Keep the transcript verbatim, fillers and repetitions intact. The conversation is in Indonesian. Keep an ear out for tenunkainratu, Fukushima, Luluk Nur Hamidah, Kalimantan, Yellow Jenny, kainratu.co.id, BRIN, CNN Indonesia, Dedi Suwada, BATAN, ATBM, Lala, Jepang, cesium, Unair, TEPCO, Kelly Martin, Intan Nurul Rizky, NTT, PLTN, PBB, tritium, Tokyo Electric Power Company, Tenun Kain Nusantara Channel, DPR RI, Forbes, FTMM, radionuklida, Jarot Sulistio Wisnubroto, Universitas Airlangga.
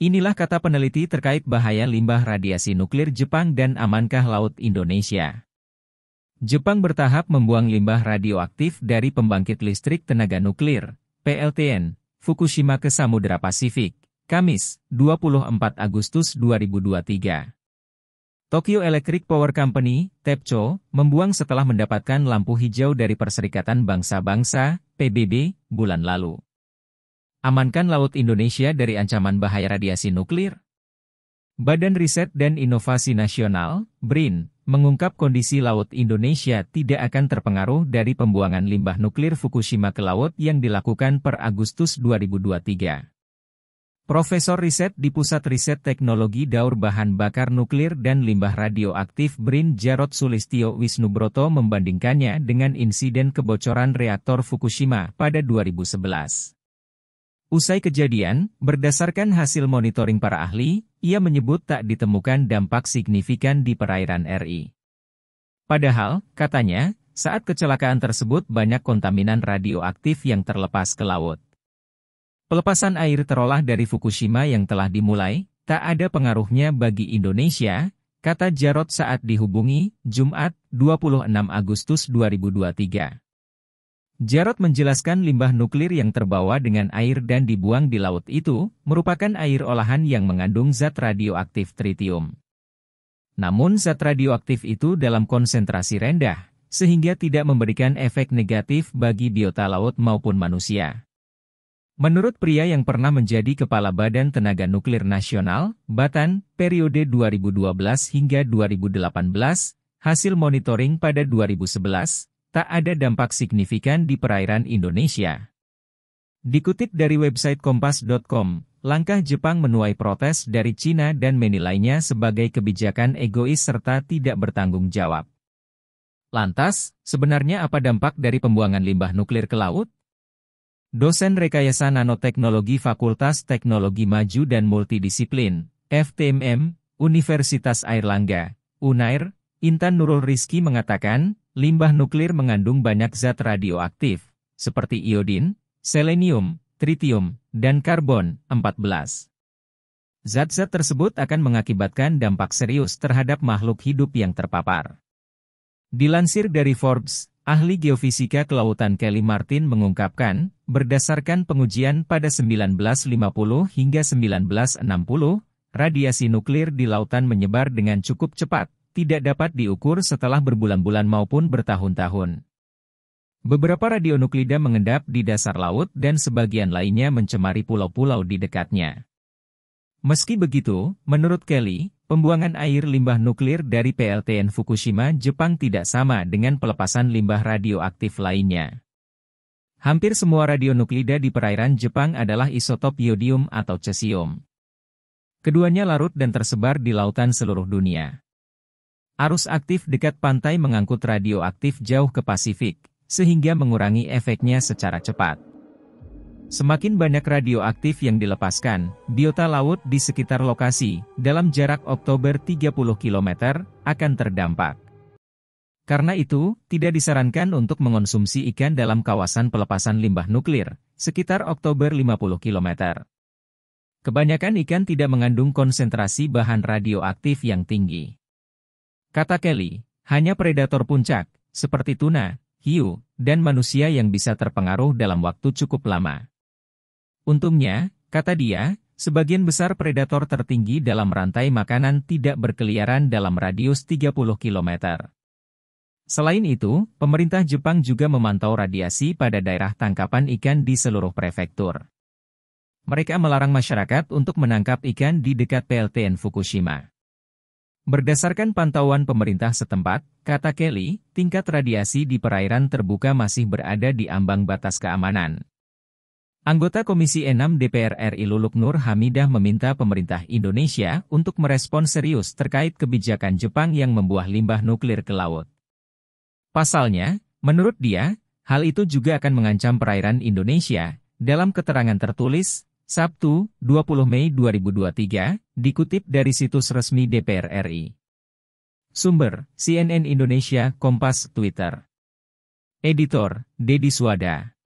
Inilah kata peneliti terkait bahaya limbah radiasi nuklir Jepang dan amankah laut Indonesia. Jepang bertahap membuang limbah radioaktif dari pembangkit listrik tenaga nuklir, P L T N, Fukushima ke Samudera Pasifik, Kamis, dua puluh empat Agustus dua ribu dua puluh tiga. Tokyo Electric Power Company, TEPCO, membuang setelah mendapatkan lampu hijau dari Perserikatan Bangsa-Bangsa, P B B, bulan lalu. Amankan laut Indonesia dari ancaman bahaya radiasi nuklir? Badan Riset dan Inovasi Nasional, B R I N, mengungkap kondisi laut Indonesia tidak akan terpengaruh dari pembuangan limbah nuklir Fukushima ke laut yang dilakukan per Agustus dua ribu dua puluh tiga. Profesor Riset di Pusat Riset Teknologi Daur Bahan Bakar Nuklir dan Limbah Radioaktif B R I N Jarot Sulistio Wisnubroto membandingkannya dengan insiden kebocoran reaktor Fukushima pada dua ribu sebelas. Usai kejadian, berdasarkan hasil monitoring para ahli, ia menyebut tak ditemukan dampak signifikan di perairan R I. Padahal, katanya, saat kecelakaan tersebut banyak kontaminan radioaktif yang terlepas ke laut. Pelepasan air terolah dari Fukushima yang telah dimulai, tak ada pengaruhnya bagi Indonesia, kata Jarot saat dihubungi, Jumat, dua puluh enam Agustus dua ribu dua puluh tiga. Jarot menjelaskan limbah nuklir yang terbawa dengan air dan dibuang di laut itu merupakan air olahan yang mengandung zat radioaktif tritium. Namun zat radioaktif itu dalam konsentrasi rendah, sehingga tidak memberikan efek negatif bagi biota laut maupun manusia. Menurut pria yang pernah menjadi Kepala Badan Tenaga Nuklir Nasional, BATAN, periode dua ribu dua belas hingga dua ribu delapan belas, hasil monitoring pada dua ribu sebelas, tak ada dampak signifikan di perairan Indonesia. Dikutip dari website kompas dot com, langkah Jepang menuai protes dari China dan menilainya sebagai kebijakan egois serta tidak bertanggung jawab. Lantas, sebenarnya apa dampak dari pembuangan limbah nuklir ke laut? Dosen Rekayasa Nanoteknologi Fakultas Teknologi Maju dan Multidisiplin, F T M M, Universitas Airlangga, Unair, Intan Nurul Rizky mengatakan, limbah nuklir mengandung banyak zat radioaktif, seperti iodin, selenium, tritium, dan karbon empat belas. Zat-zat tersebut akan mengakibatkan dampak serius terhadap makhluk hidup yang terpapar. Dilansir dari Forbes, ahli geofisika kelautan Kelly Martin mengungkapkan, berdasarkan pengujian pada seribu sembilan ratus lima puluh hingga seribu sembilan ratus enam puluh, radiasi nuklir di lautan menyebar dengan cukup cepat, tidak dapat diukur setelah berbulan-bulan maupun bertahun-tahun. Beberapa radionuklida mengendap di dasar laut dan sebagian lainnya mencemari pulau-pulau di dekatnya. Meski begitu, menurut Kelly, pembuangan air limbah nuklir dari P L T N Fukushima, Jepang tidak sama dengan pelepasan limbah radioaktif lainnya. Hampir semua radionuklida di perairan Jepang adalah isotop iodium atau cesium. Keduanya larut dan tersebar di lautan seluruh dunia. Arus aktif dekat pantai mengangkut radioaktif jauh ke Pasifik, sehingga mengurangi efeknya secara cepat. Semakin banyak radioaktif yang dilepaskan, biota laut di sekitar lokasi, dalam jarak Oktober tiga puluh kilometer, akan terdampak. Karena itu, tidak disarankan untuk mengonsumsi ikan dalam kawasan pelepasan limbah nuklir, sekitar Oktober lima puluh kilometer. Kebanyakan ikan tidak mengandung konsentrasi bahan radioaktif yang tinggi. Kata Kelly, hanya predator puncak, seperti tuna, hiu, dan manusia yang bisa terpengaruh dalam waktu cukup lama. Untungnya, kata dia, sebagian besar predator tertinggi dalam rantai makanan tidak berkeliaran dalam radius tiga puluh kilometer. Selain itu, pemerintah Jepang juga memantau radiasi pada daerah tangkapan ikan di seluruh prefektur. Mereka melarang masyarakat untuk menangkap ikan di dekat P L T N Fukushima. Berdasarkan pantauan pemerintah setempat, kata Kelly, tingkat radiasi di perairan terbuka masih berada di ambang batas keamanan. Anggota Komisi enam D P R R I Luluk Nur Hamidah meminta pemerintah Indonesia untuk merespon serius terkait kebijakan Jepang yang membuang limbah nuklir ke laut. Pasalnya, menurut dia, hal itu juga akan mengancam perairan Indonesia. Dalam keterangan tertulis, Sabtu, dua puluh Mei dua ribu dua puluh tiga, dikutip dari situs resmi D P R R I. Sumber, C N N Indonesia, Kompas, Twitter. Editor, Dedi Suwada.